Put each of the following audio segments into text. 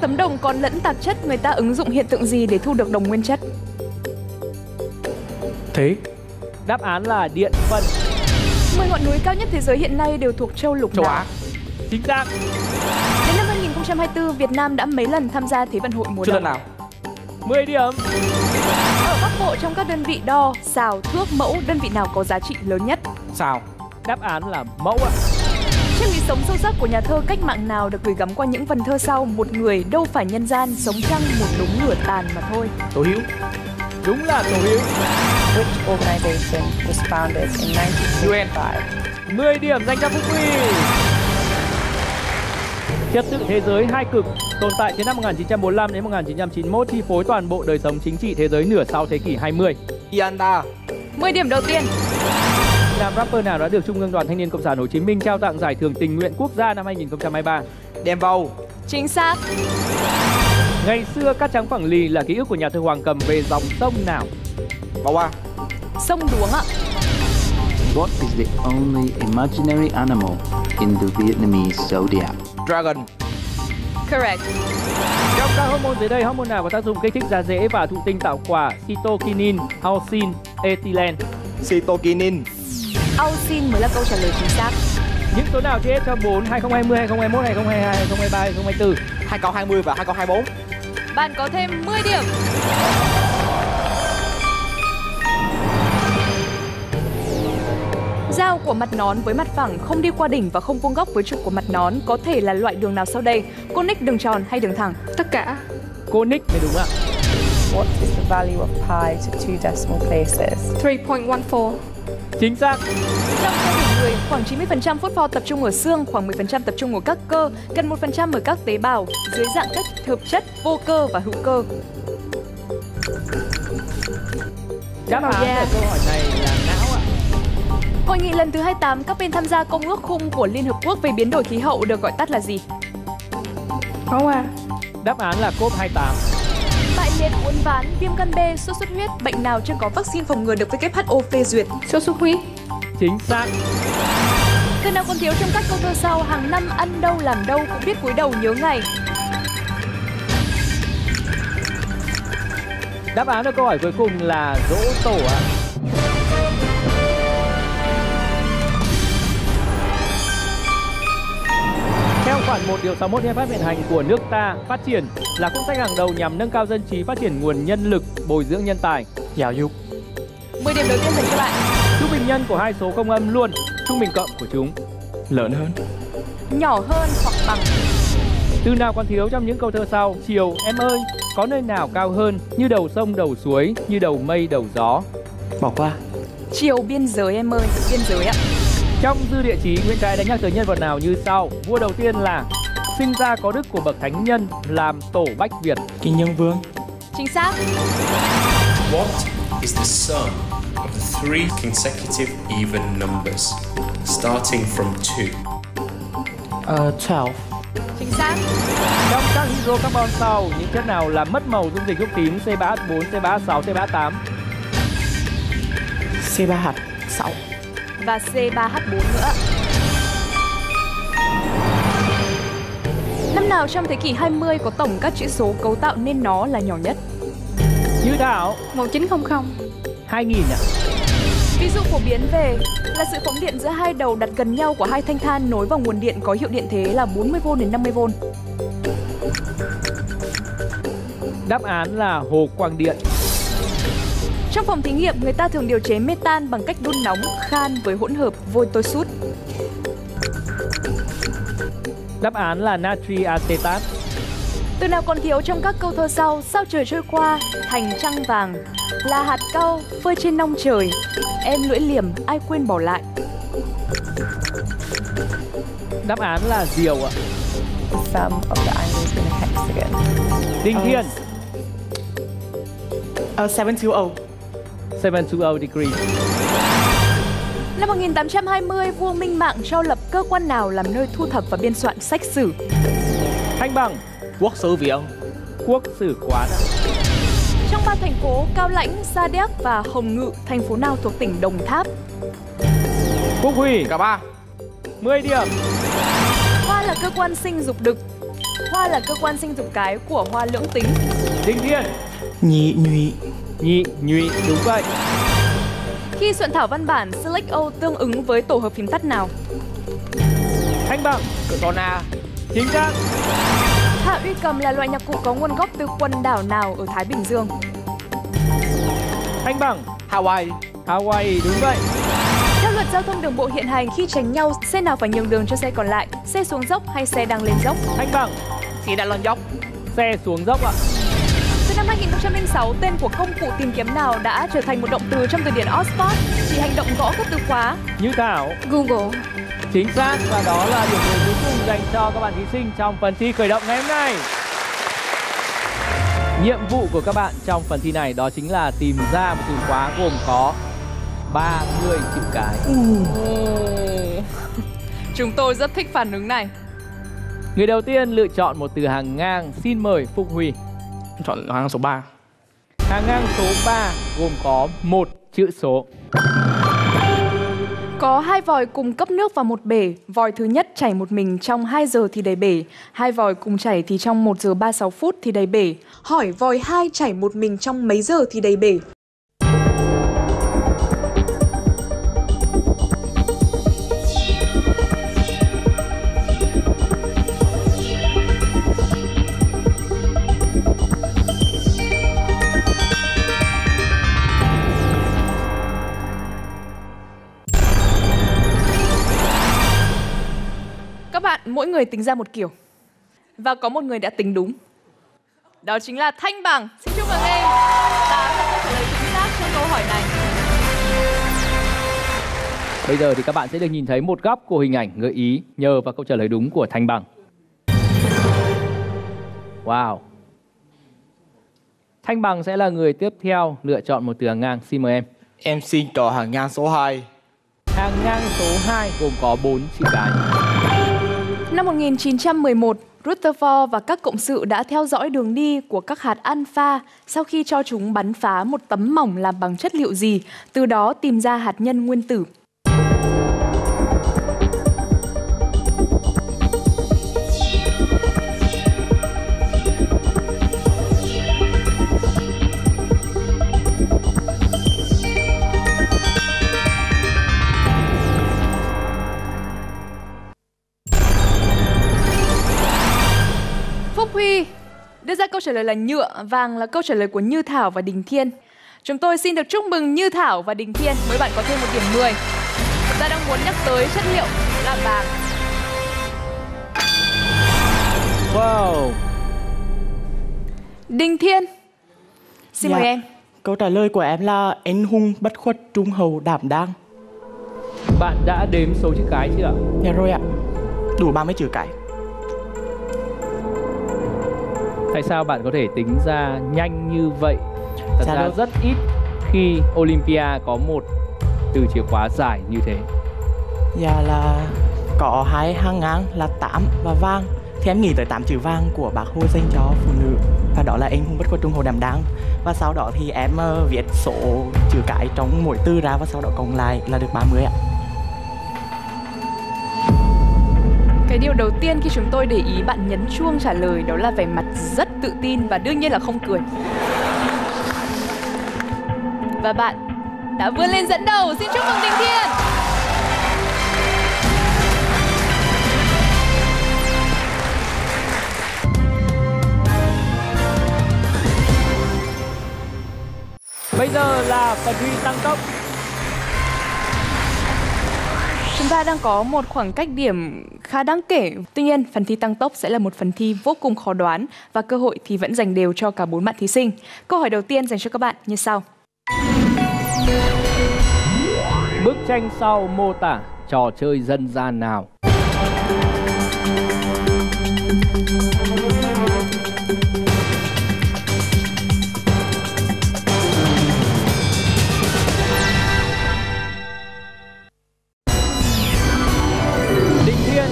tấm đồng còn lẫn tạp chất, người ta ứng dụng hiện tượng gì để thu được đồng nguyên chất? Thế đáp án là điện phân. 10 ngọn núi cao nhất thế giới hiện nay đều thuộc châu lục nào? Châu Á. Chính xác. Đến năm 2024, Việt Nam đã mấy lần tham gia Thế vận hội mùa đông? Chưa lần nào. 10 điểm. Ở Bắc Bộ, trong các đơn vị đo, sào, thước, mẫu, đơn vị nào có giá trị lớn nhất? Sào. Đáp án là mẫu ạ. Triết lý sống sâu sắc của nhà thơ cách mạng nào được gửi gắm qua những vần thơ sau? Một người đâu phải nhân gian, sống chăng một đống lửa tàn mà thôi. Tố Hữu. Đúng là Tố Hữu. Which organization was founded in 1905? 10 điểm dành cho Phúc Huy. Trật tự thế giới hai cực tồn tại từ năm 1945 đến 1991, chi phối toàn bộ đời sống chính trị thế giới nửa sau thế kỷ 20. Yanda. 10 điểm đầu tiên. Nam rapper nào đã được Trung ương Đoàn Thanh niên Cộng sản Hồ Chí Minh trao tặng giải thưởng tình nguyện quốc gia năm 2023? Đem vào. Chính xác. Ngày xưa Cát Trắng Phẳng Lì là ký ức của nhà thơ Hoàng Cầm về dòng sông nào? Vào qua. Sông Đuống ạ. What is the only imaginary animal in the Vietnamese zodiac? Dragon. Correct. Trong các hormone dưới đây, hormone nào có tác dụng kích thích da rễ và thụ tinh tạo quả? Cytokinin, auxin, ethylene. Cytokinin. Auxin mới là câu trả lời chính xác. Những số nào chia hết cho 4? 2020, 2021, 2022, 2023, 2024. 2020 và 2024. Bạn có thêm 10 điểm. Giao của mặt nón với mặt phẳng không đi qua đỉnh và không vuông góc với trục của mặt nón có thể là loại đường nào sau đây? Conic, đường tròn hay đường thẳng? Tất cả. Conic mới đúng ạ. What is the value of pi to two decimal places? 3.14. Chính xác. Trong cơ thể người, khoảng 90% phốt pho tập trung ở xương, khoảng 10% tập trung ở các cơ, gần 1% ở các tế bào, dưới dạng các hợp chất vô cơ và hữu cơ. Đáp án của câu hỏi này là não ạ. Hội nghị lần thứ 28 các bên tham gia Công ước Khung của Liên Hợp Quốc về biến đổi khí hậu được gọi tắt là gì? Không ạ. Đáp án là COP28. Bại liệt, uốn ván, viêm gan B, sốt xuất huyết, bệnh nào chưa có vaccine phòng ngừa được WHO phê duyệt? Sốt xuất huyết. Chính xác. Từ nào còn thiếu trong các câu thơ sau? Hàng năm ăn đâu làm đâu, cũng biết cúi đầu nhớ ngày. Đáp án cho câu hỏi cuối cùng là Dỗ Tổ ạ. Khoản 1 điều 61 hiến pháp hiện hành của nước ta, phát triển là quốc sách hàng đầu nhằm nâng cao dân trí, phát triển nguồn nhân lực, bồi dưỡng nhân tài, giáo dục. 10 điểm đầu tiên dành cho bạn. Trung bình nhân của hai số không âm luôn trung bình cộng của chúng. Lớn hơn, nhỏ hơn hoặc bằng. Từ nào còn thiếu trong những câu thơ sau? Chiều em ơi, có nơi nào cao hơn, như đầu sông đầu suối, như đầu mây đầu gió? Bỏ qua. Chiều biên giới em ơi, biên giới ạ. Trong Dư Địa Chí, Nguyễn Trãi đã nhắc tới nhân vật nào như sau? Vua đầu tiên là sinh ra có đức của bậc thánh nhân, làm tổ bách Việt. Kinh Nhân Vương. Chính xác. What is the sum of the three consecutive even numbers starting from 2? 12. Chính xác. Trong các hydrocarbon sau, những chất nào làm mất màu dung dịch thuốc tím? C3H4, C3H6, C3H8. C3H6 và C3H4 nữa. Năm nào trong thế kỷ 20 có tổng các chữ số cấu tạo nên nó là nhỏ nhất? Như Thảo. 1900. 2000 ạ. Ví dụ phổ biến về là sự phóng điện giữa hai đầu đặt gần nhau của hai thanh than nối vào nguồn điện có hiệu điện thế là 40V đến 50V. Đáp án là hồ quang điện. Trong phòng thí nghiệm, người ta thường điều chế metan bằng cách đun nóng khan với hỗn hợp Vôi-Tô-Sút. Đáp án là natri acetat. Từ nào còn thiếu trong các câu thơ sau? Sao trời trôi qua, thành trăng vàng, là hạt cau phơi trên nong trời, em lưỡi liềm ai quên bỏ lại? Đáp án là diều ạ. Đinh Thiên. 720. 720 degree. Năm 1820, vua Minh Mạng cho lập cơ quan nào làm nơi thu thập và biên soạn sách sử? Thanh Bằng. Quốc sử viện. Quốc sử quán. Trong ba thành phố Cao Lãnh, Sa Đéc và Hồng Ngự, thành phố nào thuộc tỉnh Đồng Tháp? Quốc Huy. Cả ba. 10 điểm. Hoa là cơ quan sinh dục đực. Hoa là cơ quan sinh dục cái của hoa lưỡng tính. Đinh Thiên. Nhị nhụy. Nhị nhụy, đúng vậy. Khi soạn thảo văn bản, SelectO tương ứng với tổ hợp phím tắt nào? Thanh bằng, còn A. Chính xác. Hạ uy cầm là loại nhạc cụ có nguồn gốc từ quần đảo nào ở Thái Bình Dương? Thanh bằng, Hawaii. Hawaii, đúng vậy. Theo luật giao thông đường bộ hiện hành, khi tránh nhau, xe nào phải nhường đường cho xe còn lại? Xe xuống dốc hay xe đang lên dốc? Thanh bằng, xe đang lên dốc. Xe xuống dốc ạ. Từ năm 2006, tên của công cụ tìm kiếm nào đã trở thành một động từ trong từ điển Oxford chỉ hành động gõ các từ khóa? Như Thảo. Google. Chính xác, và đó là điểm mười cuối cùng dành cho các bạn thí sinh trong phần thi khởi động ngày hôm nay. Nhiệm vụ của các bạn trong phần thi này đó chính là tìm ra một từ khóa gồm có 30 chữ cái. Chúng tôi rất thích phản ứng này. Người đầu tiên lựa chọn một từ hàng ngang, xin mời Phúc Huy. Chọn hàng ngang số 3. Hàng ngang số 3 gồm có 1 chữ số. Có hai vòi cùng cấp nước vào một bể. Vòi thứ nhất chảy một mình trong 2 giờ thì đầy bể. Hai vòi cùng chảy thì trong 1 giờ 36 phút thì đầy bể. Hỏi vòi 2 chảy một mình trong mấy giờ thì đầy bể? Mỗi người tính ra một kiểu. Và có một người đã tính đúng. Đó chính là Thanh Bằng. Xin chúc mừng em. Đó là câu trả lời chính xác cho câu hỏi này. Bây giờ thì các bạn sẽ được nhìn thấy một góc của hình ảnh gợi ý nhờ vào câu trả lời đúng của Thanh Bằng. Wow. Thanh Bằng sẽ là người tiếp theo lựa chọn một từ hàng ngang. Xin mời em. Em xin chọn hàng ngang số 2. Hàng ngang số 2 gồm có 4 chữ cái. Năm 1911, Rutherford và các cộng sự đã theo dõi đường đi của các hạt alpha sau khi cho chúng bắn phá một tấm mỏng làm bằng chất liệu gì, từ đó tìm ra hạt nhân nguyên tử. Đưa ra câu trả lời là nhựa, vàng là câu trả lời của Như Thảo và Đình Thiên. Chúng tôi xin được chúc mừng Như Thảo và Đình Thiên, mỗi bạn có thêm một điểm 10. Chúng ta đang muốn nhắc tới chất liệu là vàng. Wow. Đình Thiên, xin mời em. Câu trả lời của em là anh hùng bất khuất, trung hầu đảm đang. Bạn đã đếm số chữ cái chưa ạ? Dạ rồi ạ. Đủ 30 chữ cái. Tại sao bạn có thể tính ra nhanh như vậy? Thật ra rất ít khi Olympia có một từ chìa khóa dài như thế. Dạ là có hai hàng ngang là 8 và vàng. Thì em nghĩ tới 8 chữ vàng của Bác Hồ dành cho phụ nữ. Và đó là anh hùng bất khuất trung hầu đảm đang. Và sau đó thì em viết số chữ cái trong mỗi từ ra và sau đó cộng lại là được 30 ạ. Cái điều đầu tiên khi chúng tôi để ý bạn nhấn chuông trả lời đó là vẻ mặt rất tự tin và đương nhiên là không cười. Và bạn đã vươn lên dẫn đầu, xin chúc mừng Đình Thiên. Bây giờ là phần thi tăng tốc. Chúng ta đang có một khoảng cách điểm khá đáng kể. Tuy nhiên, phần thi tăng tốc sẽ là một phần thi vô cùng khó đoán và cơ hội thì vẫn dành đều cho cả 4 bạn thí sinh. Câu hỏi đầu tiên dành cho các bạn như sau. Bức tranh sau mô tả trò chơi dân gian nào?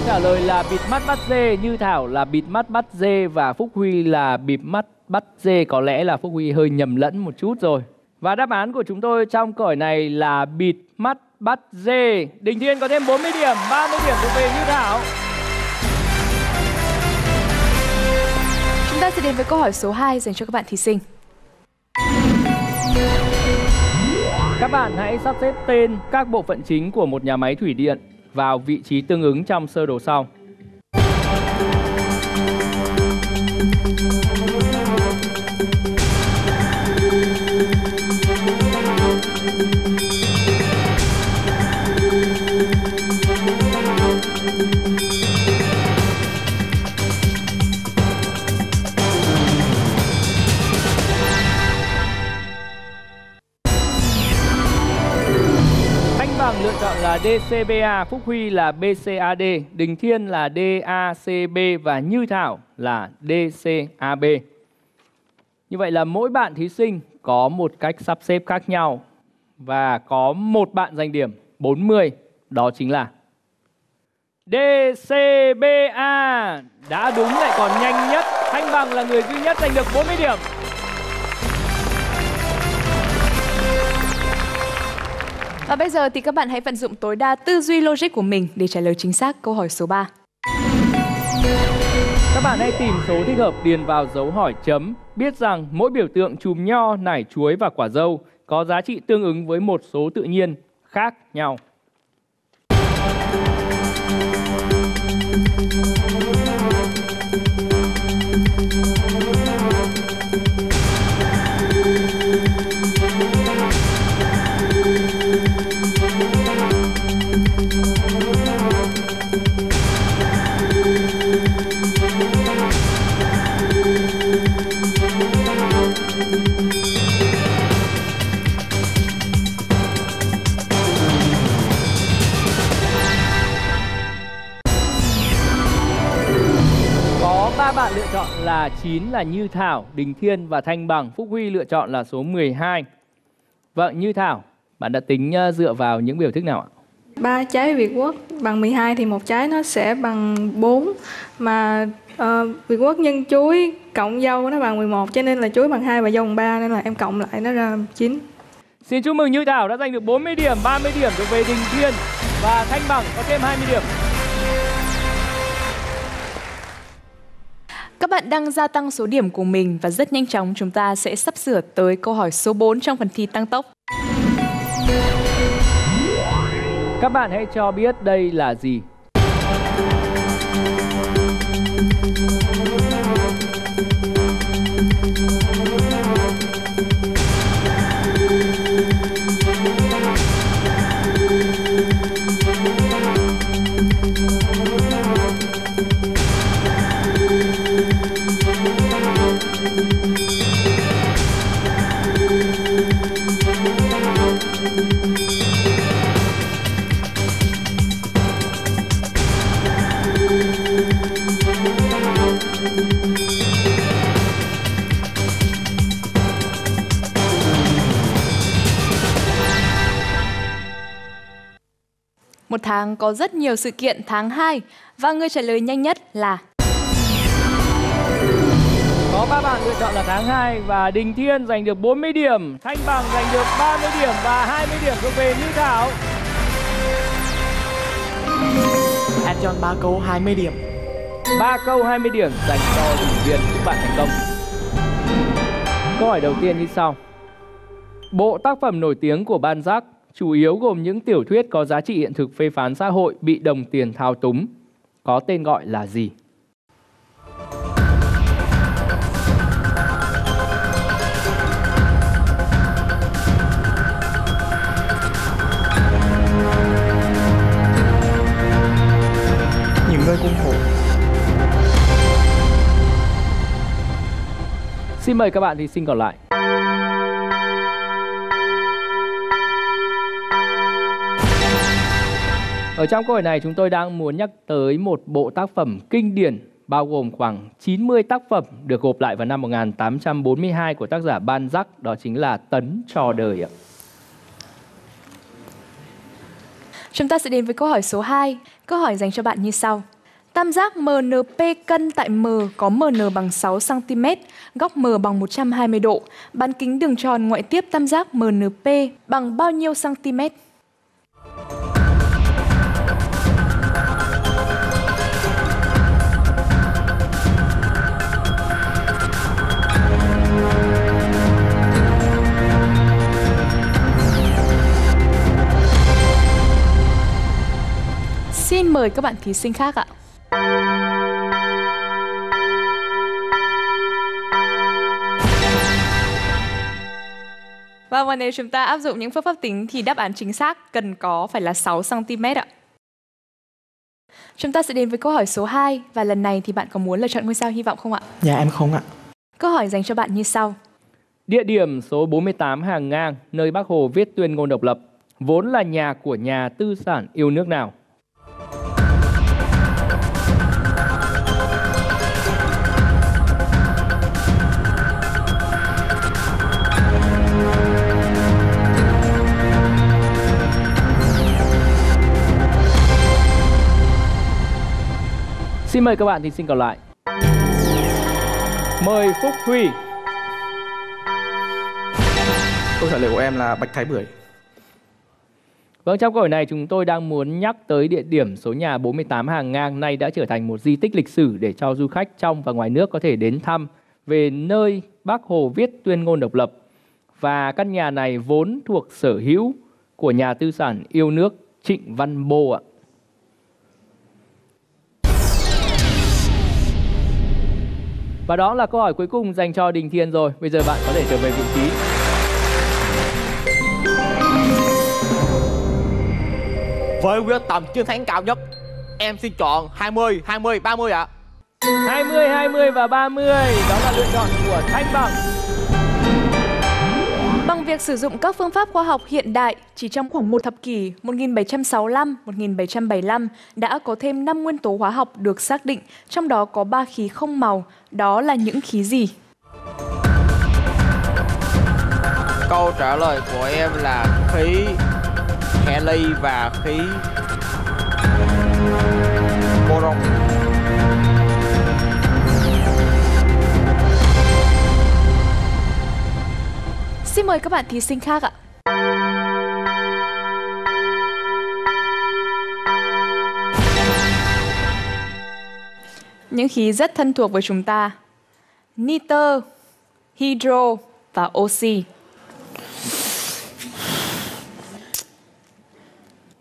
Trả lời là bịt mắt bắt dê, Như Thảo là bịt mắt bắt dê và Phúc Huy là bịt mắt bắt dê. Có lẽ là Phúc Huy hơi nhầm lẫn một chút rồi. Và đáp án của chúng tôi trong câu hỏi này là bịt mắt bắt dê. Đình Thiên có thêm 40 điểm, 30 điểm thuộc về Như Thảo. sẽ đến với câu hỏi số 2 dành cho các bạn thí sinh. Các bạn hãy sắp xếp tên các bộ phận chính của một nhà máy thủy điện vào vị trí tương ứng trong sơ đồ sau. Là DCBA, Phúc Huy là BCAD, Đình Thiên là DACB và Như Thảo là DCAB. Như vậy là mỗi bạn thí sinh có một cách sắp xếp khác nhau và có một bạn giành điểm 40, đó chính là DCBA. Đã đúng lại còn nhanh nhất. Thanh Bằng là người duy nhất giành được 40 điểm. Và bây giờ thì các bạn hãy vận dụng tối đa tư duy logic của mình để trả lời chính xác câu hỏi số 3. Các bạn hãy tìm số thích hợp điền vào dấu hỏi chấm. Biết rằng mỗi biểu tượng chùm nho, nải chuối và quả dâu có giá trị tương ứng với một số tự nhiên khác nhau. Bạn lựa chọn là 9 là Như Thảo, Đình Thiên và Thanh Bằng. Phúc Huy lựa chọn là số 12. Vâng, Như Thảo, bạn đã tính dựa vào những biểu thức nào ạ? 3 trái Việt Quốc bằng 12 thì một trái nó sẽ bằng 4. Mà Việt Quốc nhân chuối cộng dâu nó bằng 11, cho nên là chuối bằng 2 và dâu bằng 3, nên là em cộng lại nó ra 9. Xin chúc mừng Như Thảo đã giành được 40 điểm, 30 điểm đối với Đình Thiên và Thanh Bằng có thêm 20 điểm. Các bạn đang gia tăng số điểm của mình và rất nhanh chóng chúng ta sẽ sắp sửa tới câu hỏi số 4 trong phần thi tăng tốc. Các bạn hãy cho biết đây là gì? Một tháng có rất nhiều sự kiện tháng 2 và người trả lời nhanh nhất là... Có 3 bạn lựa chọn là tháng 2 và Đình Thiên giành được 40 điểm, Thanh Bằng giành được 30 điểm và 20 điểm thuộc về Như Thảo. Em chọn 3 câu 20 điểm. 3 câu 20 điểm dành cho Đình Thiên, chúc bạn thành công. Câu hỏi đầu tiên như sau. Bộ tác phẩm nổi tiếng của Ban Jacques chủ yếu gồm những tiểu thuyết có giá trị hiện thực phê phán xã hội bị đồng tiền thao túng, có tên gọi là gì? Những nơi cung khổ. Xin mời các bạn thí sinh còn lại. Ở trong câu hỏi này chúng tôi đang muốn nhắc tới một bộ tác phẩm kinh điển bao gồm khoảng 90 tác phẩm được gộp lại vào năm 1842 của tác giả Ban Jacques, đó chính là Tấn Trò Đời ạ. Chúng ta sẽ đến với câu hỏi số 2. Câu hỏi dành cho bạn như sau. Tam giác MNP cân tại M có MN bằng 6 cm, góc M bằng 120 độ. Bán kính đường tròn ngoại tiếp tam giác MNP bằng bao nhiêu cm? mời các bạn thí sinh khác ạ. Và nếu chúng ta áp dụng những phương pháp tính thì đáp án chính xác cần có phải là 6 cm ạ. Chúng ta sẽ đến với câu hỏi số 2 và lần này thì bạn có muốn lựa chọn ngôi sao hy vọng không ạ? Dạ em không ạ. Câu hỏi dành cho bạn như sau. Địa điểm số 48 hàng ngang nơi Bác Hồ viết tuyên ngôn độc lập vốn là nhà của nhà tư sản yêu nước nào? Xin mời các bạn thí sinh còn lại. Mời Phúc Huy. Câu trả lời của em là Bạch Thái Bưởi. Vâng, trong câu hỏi này chúng tôi đang muốn nhắc tới địa điểm số nhà 48 hàng ngang nay đã trở thành một di tích lịch sử để cho du khách trong và ngoài nước có thể đến thăm về nơi Bác Hồ viết tuyên ngôn độc lập. Và căn nhà này vốn thuộc sở hữu của nhà tư sản yêu nước Trịnh Văn Bô ạ. Và đó là câu hỏi cuối cùng dành cho Đình Thiên rồi. Bây giờ bạn có thể trở về vị trí. Với quyết tâm chiến thắng cao nhất, em xin chọn 20, 20, 30 ạ. 20, 20 và 30. Đó là lựa chọn của Thanh Bằng. Bằng việc sử dụng các phương pháp khoa học hiện đại, chỉ trong khoảng một thập kỷ 1765-1775 đã có thêm 5 nguyên tố hóa học được xác định, trong đó có 3 khí không màu. Đó là những khí gì? Câu trả lời của em là khí Halley và khí boron. Xin mời các bạn thí sinh khác ạ. Những khí rất thân thuộc với chúng ta: nitơ, hydro và oxy.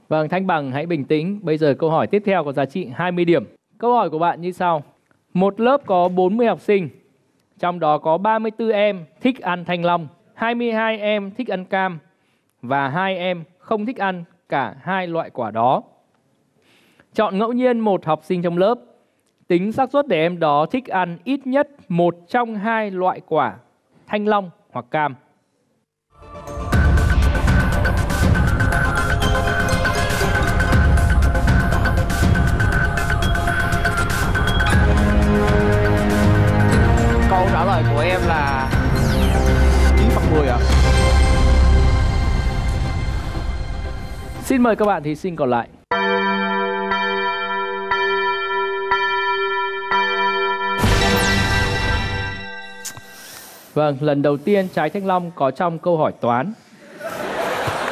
Vâng, Thanh Bằng hãy bình tĩnh. Bây giờ câu hỏi tiếp theo có giá trị 20 điểm. Câu hỏi của bạn như sau. Một lớp có 40 học sinh, trong đó có 34 em thích ăn thanh long, 22 em thích ăn cam và 2 em không thích ăn cả hai loại quả đó. Chọn ngẫu nhiên một học sinh trong lớp, tính xác suất để em đó thích ăn ít nhất một trong hai loại quả thanh long hoặc cam. Câu trả lời của em là 9/10 ạ. Xin mời các bạn thí sinh còn lại. Vâng, lần đầu tiên trái thanh long có trong câu hỏi toán.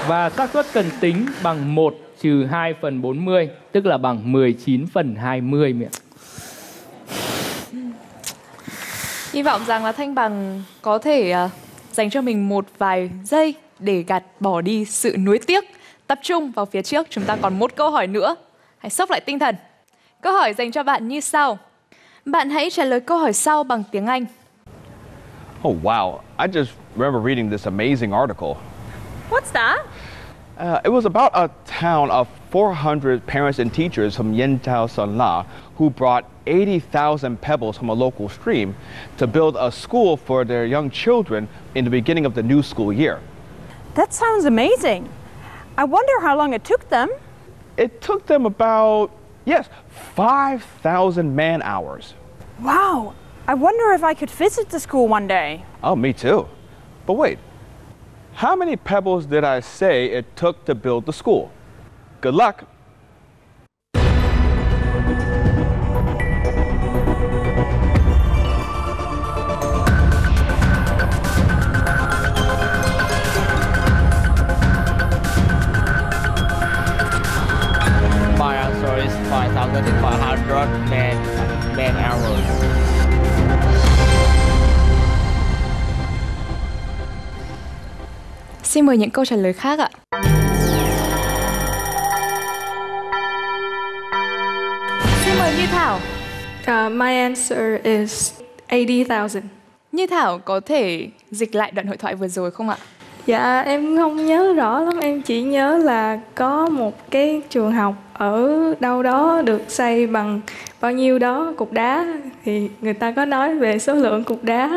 Và xác suất cần tính bằng 1 - 2/40, tức là bằng 19/20 miệng. Hy vọng rằng là Thanh Bằng có thể dành cho mình một vài giây để gạt bỏ đi sự nuối tiếc. Tập trung vào phía trước, chúng ta còn một câu hỏi nữa. Hãy xốc lại tinh thần. Câu hỏi dành cho bạn như sau. Bạn hãy trả lời câu hỏi sau bằng tiếng Anh. Oh wow, I just remember reading this amazing article. What's that? It was about a town of 400 parents and teachers from Yentao Sanla who brought 80,000 pebbles from a local stream to build a school for their young children in the beginning of the new school year. That sounds amazing. I wonder how long it took them. It took them about, yes, 5,000 man hours. Wow. I wonder if I could visit the school one day. Oh, me too. But wait, how many pebbles did I say it took to build the school? Good luck. My answer is 5,500 man hours. Xin mời những câu trả lời khác ạ. My answer is 80,000. Như Thảo có thể dịch lại đoạn hội thoại vừa rồi không ạ? Dạ, em không nhớ rõ lắm. Em chỉ nhớ là có một cái trường học ở đâu đó được xây bằng bao nhiêu đó cục đá. Thì người ta có nói về số lượng cục đá.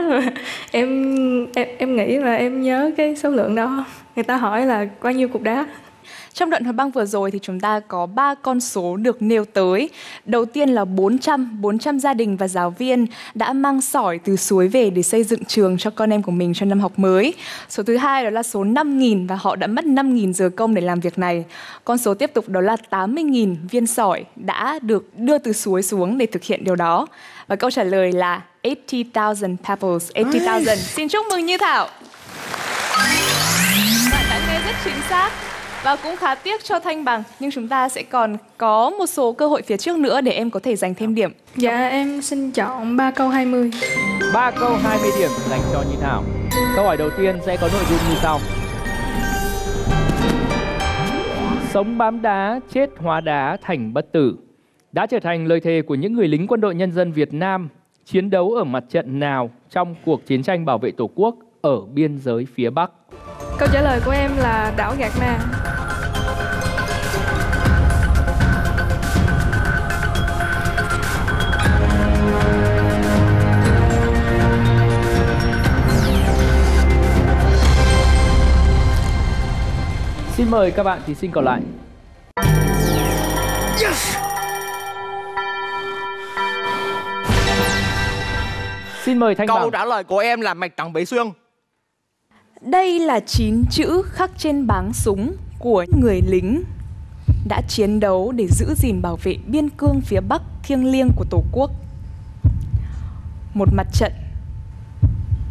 Em nghĩ là em nhớ cái số lượng đó. Người ta hỏi là bao nhiêu cục đá. Trong đoạn hòa băng vừa rồi thì chúng ta có 3 con số được nêu tới. Đầu tiên là 400 gia đình và giáo viên đã mang sỏi từ suối về để xây dựng trường cho con em của mình cho năm học mới. Số thứ hai đó là số 5.000 và họ đã mất 5.000 giờ công để làm việc này. Con số tiếp tục đó là 80.000 viên sỏi đã được đưa từ suối xuống để thực hiện điều đó. Và câu trả lời là 80,000 pebbles, 80,000. Xin chúc mừng Như Thảo. Bạn đã nghe rất chính xác. Và cũng khá tiếc cho Thanh bằng, nhưng chúng ta sẽ còn có một số cơ hội phía trước nữa để em có thể giành thêm điểm. Dạ, em xin chọn 3 câu 20. 3 câu 20 điểm dành cho Như Thảo. Câu hỏi đầu tiên sẽ có nội dung như sau. Sống bám đá, chết hóa đá, thành bất tử đã trở thành lời thề của những người lính quân đội nhân dân Việt Nam chiến đấu ở mặt trận nào trong cuộc chiến tranh bảo vệ Tổ quốc ở biên giới phía Bắc? Câu trả lời của em là đảo Gạc Ma. Xin mời các bạn thí sinh còn lại. Yes! Xin mời Thanh Bằng. Câu trả lời của em là mạch tặng Bế Xương. Đây là 9 chữ khắc trên báng súng của người lính đã chiến đấu để giữ gìn bảo vệ biên cương phía Bắc thiêng liêng của Tổ quốc. Một mặt trận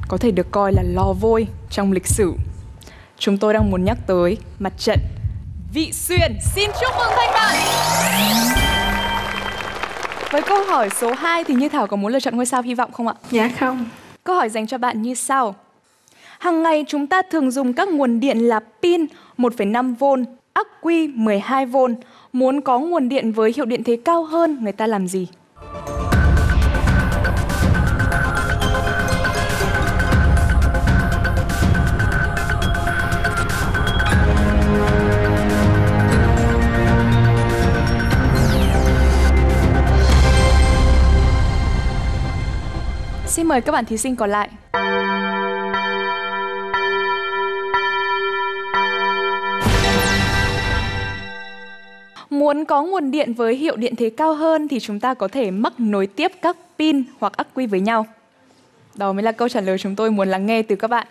có thể được coi là lò vôi trong lịch sử. Chúng tôi đang muốn nhắc tới mặt trận Vị Xuyên. Xin chúc mừng Thanh Bạn. Với câu hỏi số 2 thì Như Thảo có muốn lựa chọn ngôi sao hy vọng không ạ? Dạ không. Câu hỏi dành cho bạn như sau. Hàng ngày chúng ta thường dùng các nguồn điện là pin 1,5V, ắc quy 12V. Muốn có nguồn điện với hiệu điện thế cao hơn, người ta làm gì? Xin mời các bạn thí sinh còn lại. Muốn có nguồn điện với hiệu điện thế cao hơn thì chúng ta có thể mắc nối tiếp các pin hoặc ắc quy với nhau. Đó mới là câu trả lời chúng tôi muốn lắng nghe từ các bạn.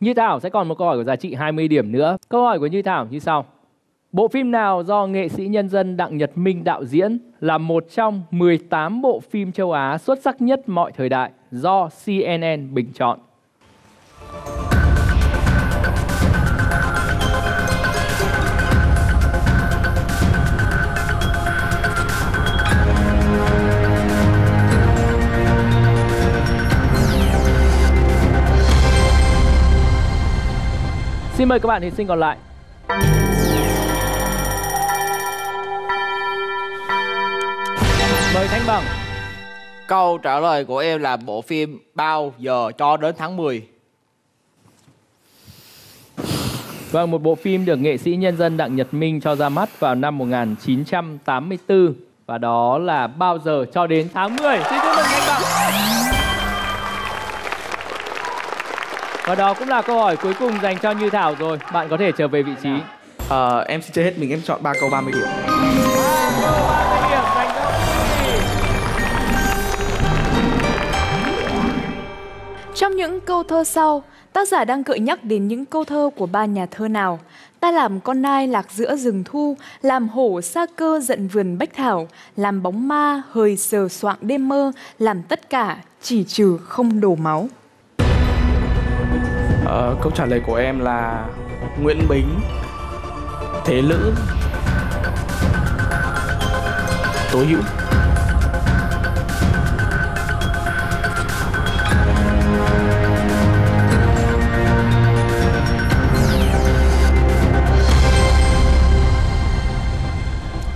Như Thảo sẽ còn một câu hỏi có giá trị 20 điểm nữa. Câu hỏi của Như Thảo như sau. Bộ phim nào do nghệ sĩ nhân dân Đặng Nhật Minh đạo diễn là một trong 18 bộ phim châu Á xuất sắc nhất mọi thời đại do CNN bình chọn? Xin mời các bạn thí sinh còn lại. Mời Thanh Bằng. Câu trả lời của em là bộ phim Bao Giờ Cho Đến Tháng 10. Vâng, một bộ phim được nghệ sĩ nhân dân Đặng Nhật Minh cho ra mắt vào năm 1984. Và đó là Bao Giờ Cho Đến Tháng 10. Xin chúc mừng Thanh Bằng. Và đó cũng là câu hỏi cuối cùng dành cho Như Thảo rồi. Bạn có thể trở về vị trí. Em sẽ chơi hết mình, em chọn 3 câu 30 điểm. 3 câu 30 điểm dành cho Huy. Trong những câu thơ sau, tác giả đang gợi nhắc đến những câu thơ của ba nhà thơ nào? Ta làm con nai lạc giữa rừng thu, làm hổ sa cơ giận vườn bách thảo, làm bóng ma hời sờ soạng đêm mơ, làm tất cả chỉ trừ không đổ máu. Câu trả lời của em là Nguyễn Bính, Thế Lữ, Tố Hữu.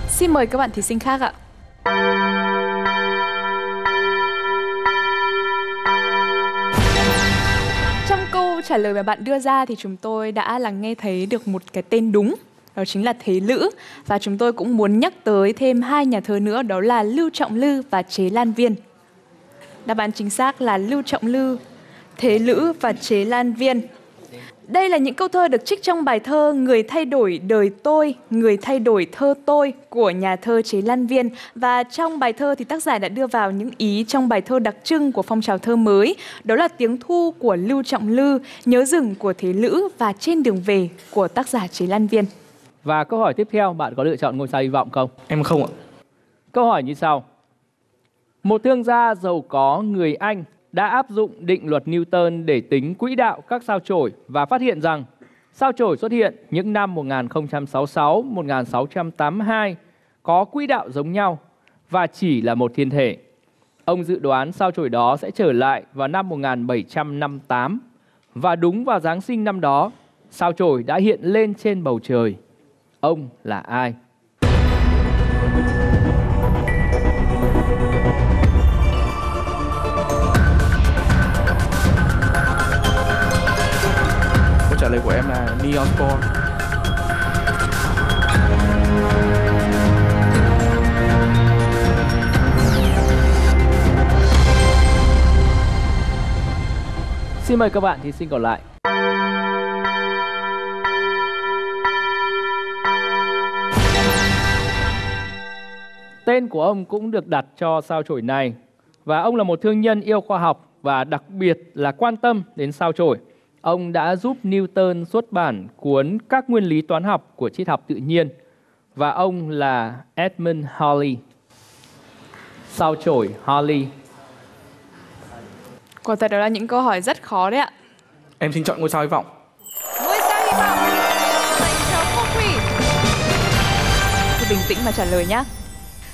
Xin mời các bạn thí sinh khác ạ. trả lời mà bạn đưa ra thì chúng tôi đã lắng nghe thấy được một cái tên đúng, đó chính là Thế Lữ. Và chúng tôi cũng muốn nhắc tới thêm hai nhà thơ nữa, đó là Lưu Trọng Lư và Chế Lan Viên. Đáp án chính xác là Lưu Trọng Lư, Thế Lữ và Chế Lan Viên. Đây là những câu thơ được trích trong bài thơ Người thay đổi đời tôi, người thay đổi thơ tôi của nhà thơ Chế Lan Viên. Và trong bài thơ thì tác giả đã đưa vào những ý trong bài thơ đặc trưng của phong trào thơ mới. Đó là Tiếng Thu của Lưu Trọng Lư, Nhớ Rừng của Thế Lữ và Trên Đường Về của tác giả Chế Lan Viên. Và câu hỏi tiếp theo, bạn có lựa chọn ngôi sao hy vọng không? Em không ạ. Câu hỏi như sau. Một thương gia giàu có người Anh đã áp dụng định luật Newton để tính quỹ đạo các sao chổi và phát hiện rằng sao chổi xuất hiện những năm 1066, 1682 có quỹ đạo giống nhau và chỉ là một thiên thể. Ông dự đoán sao chổi đó sẽ trở lại vào năm 1758 và đúng vào Giáng sinh năm đó, sao chổi đã hiện lên trên bầu trời. Ông là ai? Trả lời của em là Newton. Xin mời các bạn thí sinh còn lại. Tên của ông cũng được đặt cho sao chổi này và ông là một thương nhân yêu khoa học và đặc biệt là quan tâm đến sao chổi. Ông đã giúp Newton xuất bản cuốn Các Nguyên lý Toán học của triết học tự nhiên. Và ông là Edmund Halley. Sao chổi Halley. Quả thật đó là những câu hỏi rất khó đấy ạ. Em xin chọn ngôi sao hy vọng. Ngôi sao hy vọng dành cho Phúc Thủy. Bình tĩnh mà trả lời nhé.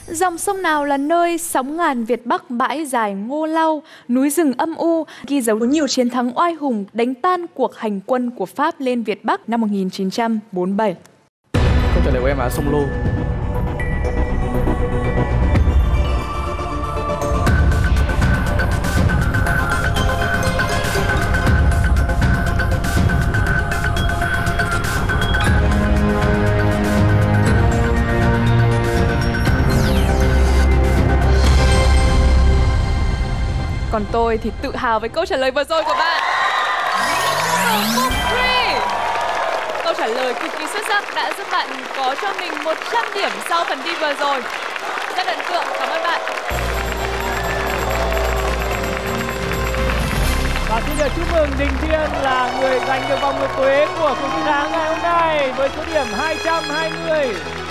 Dòng sông nào là nơi sóng ngàn Việt Bắc bãi dài Ngô Lau, núi rừng âm u, ghi dấu nhiều chiến thắng oai hùng đánh tan cuộc hành quân của Pháp lên Việt Bắc năm 1947? Câu trả lời của em là sông Lô. Còn tôi thì tự hào với câu trả lời vừa rồi của bạn. Câu trả lời cực kỳ xuất sắc đã giúp bạn có cho mình 100 điểm sau phần thi vừa rồi. Rất ấn tượng, cảm ơn bạn. Và xin được chúc mừng Đình Thiên là người giành được vòng nguyệt quế của cuộc thi tháng ngày hôm nay với số điểm 220.